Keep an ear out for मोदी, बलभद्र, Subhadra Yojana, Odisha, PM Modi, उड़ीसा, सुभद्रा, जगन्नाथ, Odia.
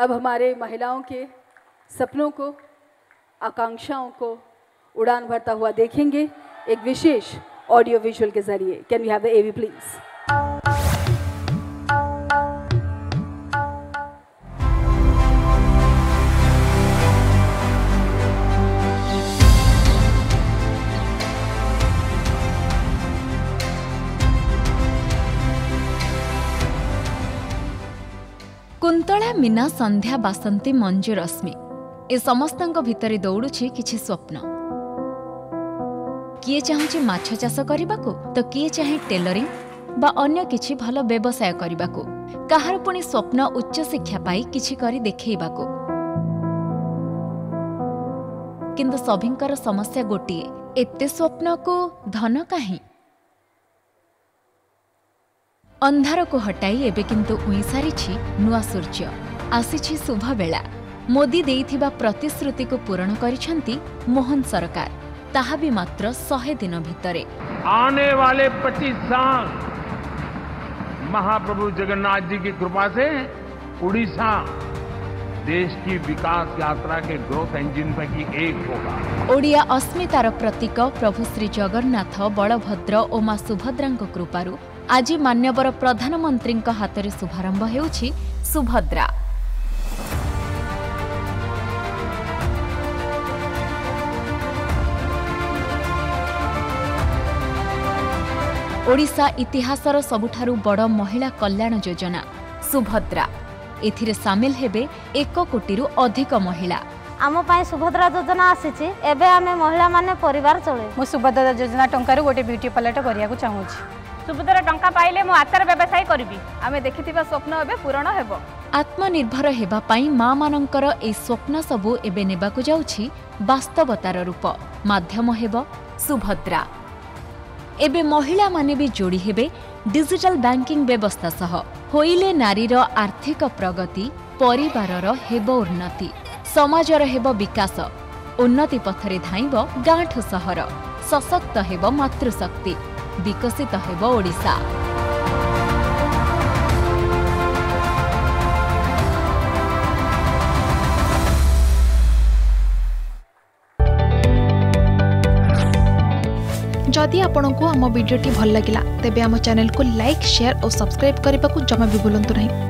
अब हमारे महिलाओं के सपनों को, आकांक्षाओं को उड़ान भरता हुआ देखेंगे एक विशेष ऑडियो विजुअल के जरिए। Can we have the AV please. Kuntala Meena Sandhya Basanti Manju Rashmi ए समस्त भितर दौड़ुछी किछि स्वप्न। किए चाहूँ माछ चाष करने को तो किए चाहे टेलरिंग बा अन्य किछि भल व्यवसाय करने को, कहार पुणी स्वप्न उच्च शिक्षा पाई किछि करी देखैबा को। किंतु सभिंकर समस्या गोटे, एते स्वप्न को धन काहे। अंधार को हटाई एबे किंतु उई सारिछि नुआ सूर्य, आसीछि शुभ बेला। मोदी देइथिबा प्रतिश्रुति को पूरण करिछंती मोहन सरकार, ताहा भी मात्र 100 दिन भितरे। आने वाले 25 साल महाप्रभु जगन्नाथ जी की कृपा से उड़ीसा देश की विकास यात्रा के ग्रोथ इंजिन पैकी एक होगा। ओडिया अस्मितार प्रतीक प्रभु श्री जगन्नाथ, बलभद्र और माँ सुभद्रा कृपारू आज मान्यवर प्रधानमंत्री हाथ में शुभारंभ हेउछि सुभद्रा। ओडिशा इतिहासर सबुठारु बड़ महिला कल्याण योजना सुभद्रा। एथिरे सामिल हेबे 1 कोटी अधिक महिला। आम पाए सुभद्रा योजना आसीचे, एबे आमे महिला माने परिवार चले। मो सुभद्रा योजना टंकार गोटे ब्यूटी पार्लर करिया को चाहूछि। सुभद्रा टंका पाइले मो आचार व्यवसाय करबी। आमे देखिथिबा स्वप्न एबे पूर्ण हेबो। आत्मनिर्भर हेबा पाई मां मानंकर ए स्वप्न सबु एबे नेबा को जाउछि वास्तवतार रूप। माध्यम हेबो सुभद्रा। एबे महिला माने भी जोड़ी हेबे डिजिटल बैंकिंग व्यवस्था सह। होइले नारीर आर्थिक प्रगति, परिवारर हेब उन्नति, समाजर हेब विकास। उन्नति पथरे धाइब गाँठु सहर, सशक्त हेब मातृशक्ति, विकसित हेब ओडिशा। जदि आपंक आम भिड्टे भल लगा तेब आम चैनल को लाइक, शेयर और सब्सक्राइब करने को जमा भी भूलु नहीं।